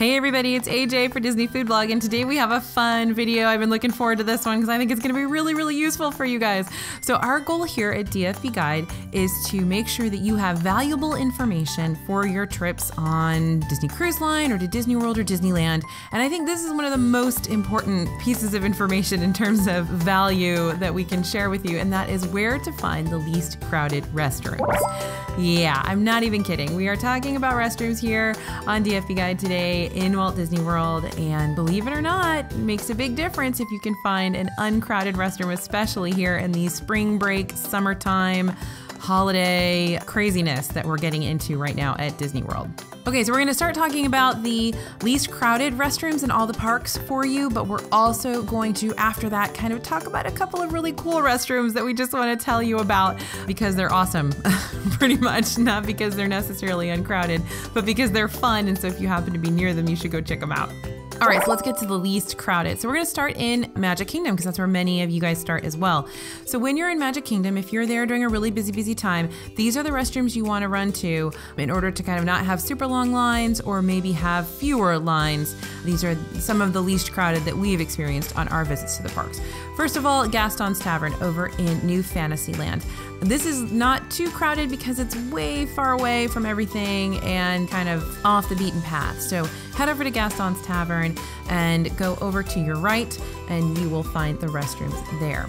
Hey everybody, it's AJ for Disney Food Blog, and today we have a fun video. I've been looking forward to this one because I think it's going to be really, really useful for you guys. So our goal here at DFB Guide is to make sure that you have valuable information for your trips on Disney Cruise Line or to Disney World or Disneyland. And I think this is one of the most important pieces of information in terms of value that we can share with you, and that is where to find the least crowded restrooms. Yeah, I'm not even kidding. We are talking about restrooms here on DFB Guide today in Walt Disney World, and believe it or not, it makes a big difference if you can find an uncrowded restroom, especially here in the spring break, summertime, holiday craziness that we're getting into right now at Disney World. Okay, so we're gonna start talking about the least crowded restrooms in all the parks for you, but we're also going to, after that, kind of talk about a couple of really cool restrooms that we just wanna tell you about because they're awesome, pretty much. Not because they're necessarily uncrowded, but because they're fun, and so if you happen to be near them, you should go check them out. All right, so let's get to the least crowded. So we're gonna start in Magic Kingdom because that's where many of you guys start as well. So when you're in Magic Kingdom, if you're there during a really busy time, these are the restrooms you wanna run to in order to kind of not have super long lines or maybe have fewer lines. These are some of the least crowded that we've experienced on our visits to the parks. First of all, Gaston's Tavern over in New Fantasyland. This is not too crowded because it's way far away from everything and kind of off the beaten path. So head over to Gaston's Tavern and go over to your right and you will find the restrooms there.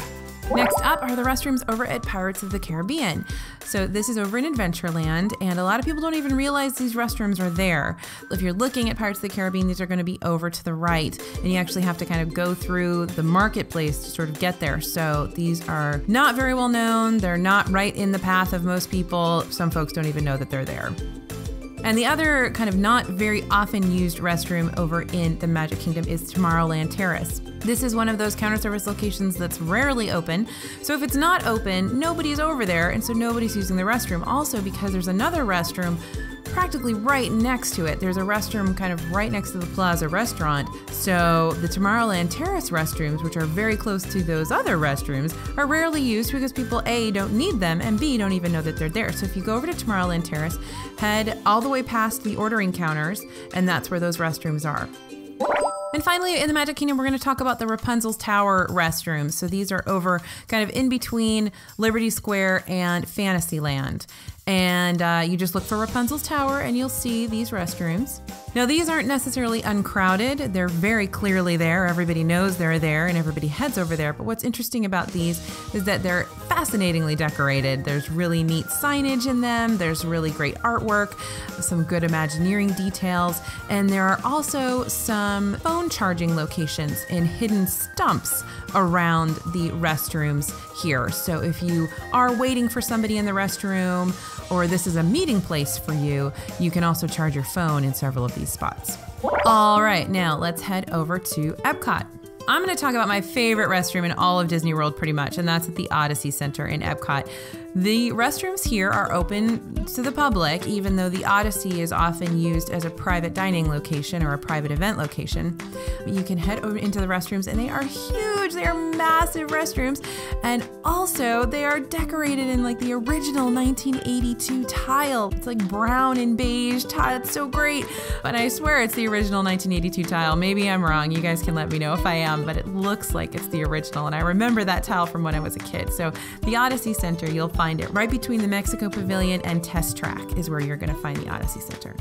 Next up are the restrooms over at Pirates of the Caribbean. So this is over in Adventureland, and a lot of people don't even realize these restrooms are there. If you're looking at Pirates of the Caribbean, these are going to be over to the right, and you actually have to kind of go through the marketplace to sort of get there. So these are not very well known. They're not right in the path of most people. Some folks don't even know that they're there. And the other kind of not very often used restroom over in the Magic Kingdom is Tomorrowland Terrace. This is one of those counter service locations that's rarely open. So if it's not open, nobody's over there, and so nobody's using the restroom. Also, because there's another restroom practically right next to it. There's a restroom kind of right next to the Plaza restaurant. So the Tomorrowland Terrace restrooms, which are very close to those other restrooms, are rarely used because people A, don't need them, and B, don't even know that they're there. So if you go over to Tomorrowland Terrace, head all the way past the ordering counters, and that's where those restrooms are. And finally, in the Magic Kingdom, we're going to talk about the Rapunzel's Tower restrooms. So these are over kind of in between Liberty Square and Fantasyland. And you just look for Rapunzel's Tower and you'll see these restrooms. Now, these aren't necessarily uncrowded. They're very clearly there. Everybody knows they're there and everybody heads over there. But what's interesting about these is that they're fascinatingly decorated. There's really neat signage in them. There's really great artwork, some good Imagineering details. And there are also some phone charging locations and hidden stumps around the restrooms here. So if you are waiting for somebody in the restroom, or this is a meeting place for you, you can also charge your phone in several of these spots. All right, now let's head over to Epcot. I'm going to talk about my favorite restroom in all of Disney World pretty much, and that's at the Odyssey Center in Epcot. The restrooms here are open to the public, even though the Odyssey is often used as a private dining location or a private event location. You can head over into the restrooms, and they are huge. They are massive restrooms, and also they are decorated in like the original 1982 tile. It's like brown and beige tile. It's so great, but I swear it's the original 1982 tile. Maybe I'm wrong. You guys can let me know if I am, but it looks like it's the original, and I remember that tile from when I was a kid. So the Odyssey Center, you'll find it right between the Mexico Pavilion and Test Track is where you're going to find the Odyssey Center.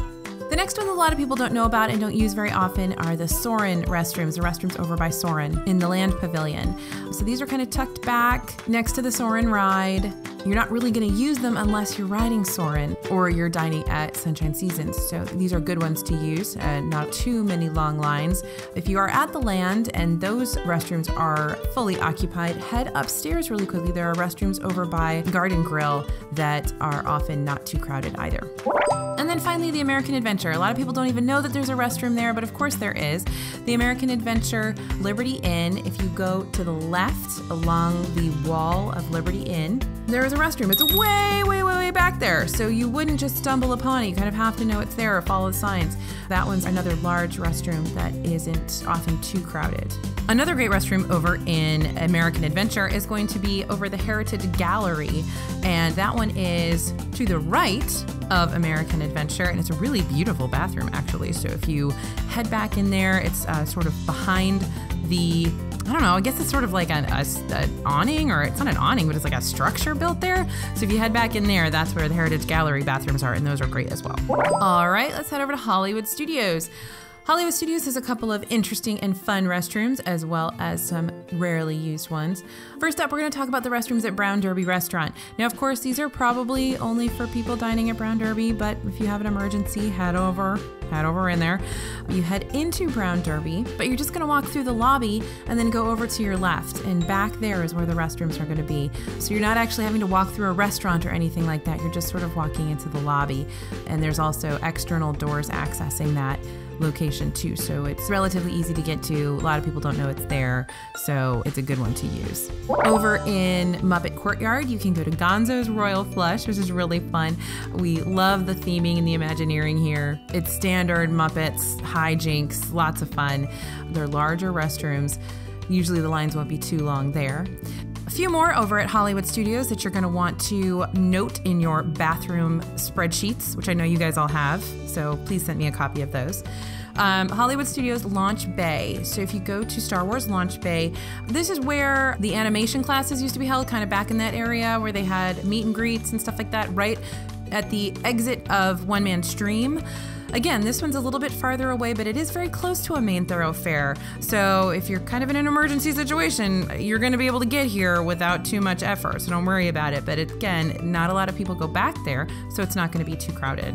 The next one a lot of people don't know about and don't use very often are the Soarin' restrooms, the restrooms over by Soarin' in the Land Pavilion. So these are kind of tucked back next to the Soarin' ride. You're not really going to use them unless you're riding Soarin' or you're dining at Sunshine Seasons. So these are good ones to use, not too many long lines. If you are at the Land and those restrooms are fully occupied, head upstairs really quickly. There are restrooms over by Garden Grill that are often not too crowded either. And then finally, the American Adventure. A lot of people don't even know that there's a restroom there, but of course there is. The American Adventure Liberty Inn, if you go to the left along the wall of Liberty Inn, there is a restroom. It's way, way, way, way back there. So you wouldn't just stumble upon it. You kind of have to know it's there or follow the signs. That one's another large restroom that isn't often too crowded. Another great restroom over in American Adventure is going to be over the Heritage Gallery. And that one is to the right of American Adventure. And it's a really beautiful bathroom, actually. So if you head back in there, it's sort of behind the, I don't know, I guess it's sort of like an awning, or it's not an awning, but it's like a structure built there. So if you head back in there, that's where the Heritage Gallery bathrooms are, and those are great as well. All right, let's head over to Hollywood Studios. Hollywood Studios has a couple of interesting and fun restrooms, as well as some rarely used ones. First up, we're going to talk about the restrooms at Brown Derby Restaurant. Now, of course, these are probably only for people dining at Brown Derby, but if you have an emergency, head over in there. You head into Brown Derby, but you're just going to walk through the lobby and then go over to your left, and back there is where the restrooms are going to be. So you're not actually having to walk through a restaurant or anything like that. You're just sort of walking into the lobby, and there's also external doors accessing that location too, so it's relatively easy to get to. A lot of people don't know it's there, so it's a good one to use. Over in Muppet Courtyard, you can go to Gonzo's Royal Flush, which is really fun. We love the theming and the Imagineering here. It's standard Muppets, hijinks, lots of fun. They're larger restrooms. Usually the lines won't be too long there. A few more over at Hollywood Studios that you're going to want to note in your bathroom spreadsheets, which I know you guys all have, so please send me a copy of those. Hollywood Studios Launch Bay. So if you go to Star Wars Launch Bay, this is where the animation classes used to be held, kind of back in that area where they had meet and greets and stuff like that, right at the exit of One Man Stream. Again, this one's a little bit farther away, but it is very close to a main thoroughfare. So if you're kind of in an emergency situation, you're going to be able to get here without too much effort. So don't worry about it. But again, not a lot of people go back there, so it's not going to be too crowded.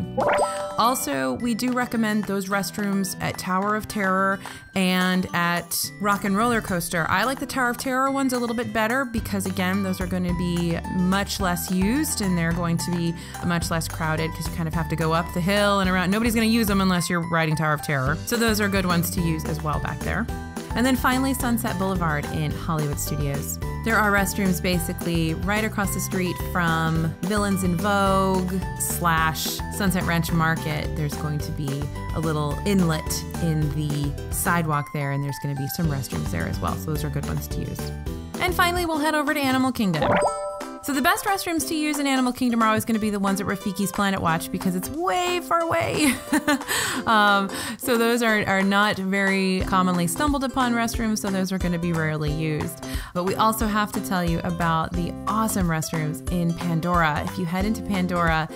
Also, we do recommend those restrooms at Tower of Terror and at Rock and Roller Coaster. I like the Tower of Terror ones a little bit better because, again, those are going to be much less used and they're going to be much less crowded because you kind of have to go up the hill and around. Nobody's going to use them unless you're riding Tower of Terror. So those are good ones to use as well back there. And then finally, Sunset Boulevard in Hollywood Studios. There are restrooms basically right across the street from Villains in Vogue / Sunset Ranch Market. There's going to be a little inlet in the sidewalk there, and there's going to be some restrooms there as well. So those are good ones to use. And finally, we'll head over to Animal Kingdom. So the best restrooms to use in Animal Kingdom are always going to be the ones at Rafiki's Planet Watch because it's way far away. So those are not very commonly stumbled upon restrooms, so those are going to be rarely used. But we also have to tell you about the awesome restrooms in Pandora. If you head into Pandora,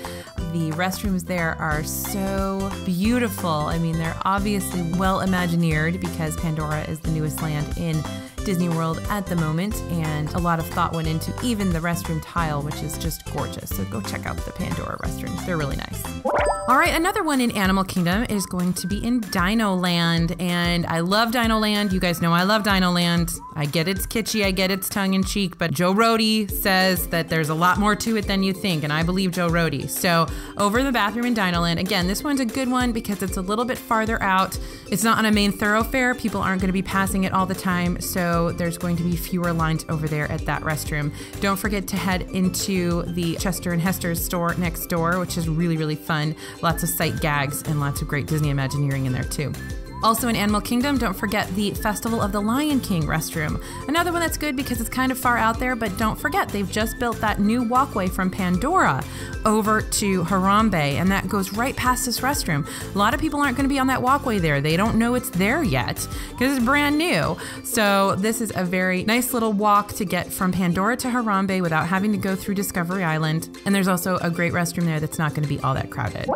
the restrooms there are so beautiful. I mean, they're obviously well Imagineered because Pandora is the newest land in Disney World at the moment, and a lot of thought went into even the restroom tile, which is just gorgeous. So go check out the Pandora restrooms. They're really nice. All right, another one in Animal Kingdom is going to be in Dinoland, and I love Dinoland. You guys know I love Dinoland. I get it's kitschy, I get it's tongue-in-cheek, but Joe Rohde says that there's a lot more to it than you think, and I believe Joe Rohde. So over in the bathroom in Dinoland, again, this one's a good one because it's a little bit farther out. It's not on a main thoroughfare. People aren't going to be passing it all the time, so there's going to be fewer lines over there at that restroom. Don't forget to head into the Chester and Hester's store next door, which is really, really fun. Lots of sight gags and lots of great Disney Imagineering in there too. Also in Animal Kingdom, don't forget the Festival of the Lion King restroom. Another one that's good because it's kind of far out there, but don't forget they've just built that new walkway from Pandora over to Harambe, and that goes right past this restroom. A lot of people aren't going to be on that walkway there. They don't know it's there yet because it's brand new. So this is a very nice little walk to get from Pandora to Harambe without having to go through Discovery Island. And there's also a great restroom there that's not going to be all that crowded.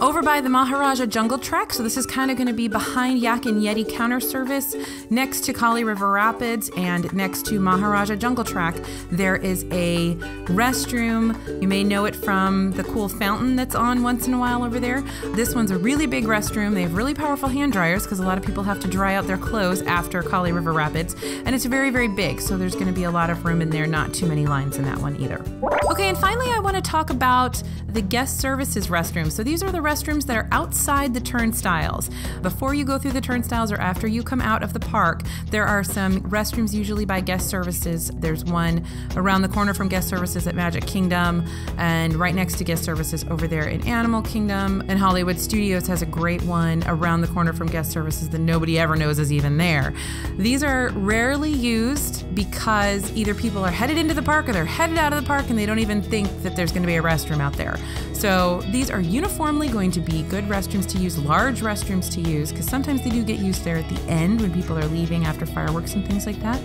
Over by the Maharaja Jungle Track, so this is kind of going to be behind Yak and Yeti counter service, next to Kali River Rapids and next to Maharaja Jungle Track, there is a restroom. You may know it from the cool fountain that's on once in a while over there. This one's a really big restroom. They have really powerful hand dryers because a lot of people have to dry out their clothes after Kali River Rapids, and it's very, very big, so there's going to be a lot of room in there, not too many lines in that one either. Okay, and finally I want to talk about the guest services restrooms. So these are the restrooms that are outside the turnstiles. Before you go through the turnstiles or after you come out of the park, there are some restrooms usually by guest services. There's one around the corner from guest services at Magic Kingdom and right next to guest services over there in Animal Kingdom. And Hollywood Studios has a great one around the corner from guest services that nobody ever knows is even there. These are rarely used because either people are headed into the park or they're headed out of the park and they don't even think that there's going to be a restroom out there. So these are uniformly going to be good restrooms to use, large restrooms to use, because sometimes they do get used there at the end when people are leaving after fireworks and things like that.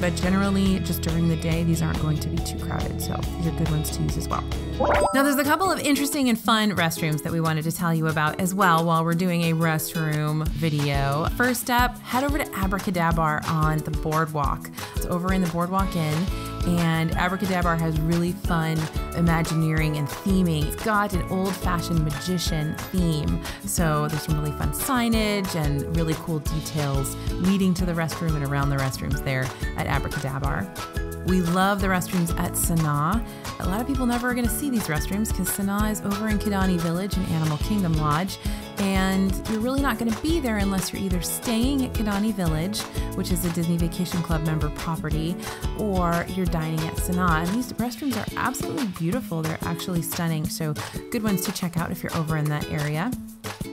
But generally, just during the day, these aren't going to be too crowded, so these are good ones to use as well. Now, there's a couple of interesting and fun restrooms that we wanted to tell you about as well while we're doing a restroom video. First up, head over to Abracadabra on the boardwalk. It's over in the Boardwalk Inn, and Abracadabra has really fun Imagineering and theming. It's got an old-fashioned magician theme, so there's some really fun signage and really cool details leading to the restroom and around the restrooms there at Abracadabra. We love the restrooms at Sana'a. A lot of people never are going to see these restrooms because Sana'a is over in Kidani Village in Animal Kingdom Lodge, and you're really not going to be there unless you're either staying at Kidani Village, which is a Disney Vacation Club member property, or you're dining at Sana'a. And these restrooms are absolutely beautiful. They're actually stunning, so good ones to check out if you're over in that area.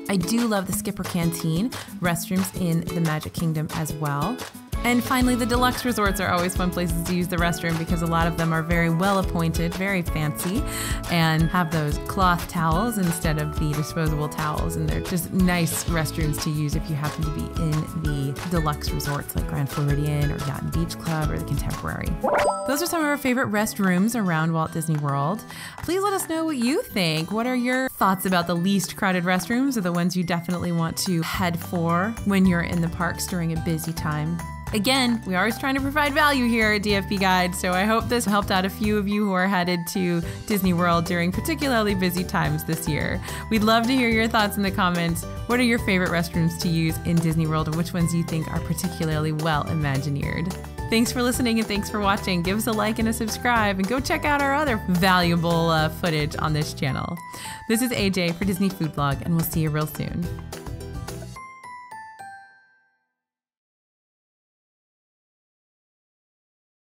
I do love the Skipper Canteen restrooms in the Magic Kingdom as well. And finally, the deluxe resorts are always fun places to use the restroom because a lot of them are very well appointed, very fancy, and have those cloth towels instead of the disposable towels. And they're just nice restrooms to use if you happen to be in the deluxe resorts like Grand Floridian or Yacht and Beach Club or the Contemporary. Those are some of our favorite restrooms around Walt Disney World. Please let us know what you think. What are your thoughts about the least crowded restrooms or the ones you definitely want to head for when you're in the parks during a busy time? Again, we're always trying to provide value here at DFB Guide, so I hope this helped out a few of you who are headed to Disney World during particularly busy times this year. We'd love to hear your thoughts in the comments. What are your favorite restrooms to use in Disney World, and which ones you think are particularly well imagineered? Thanks for listening and thanks for watching. Give us a like and a subscribe, and go check out our other valuable footage on this channel. This is AJ for Disney Food Blog, and we'll see you real soon.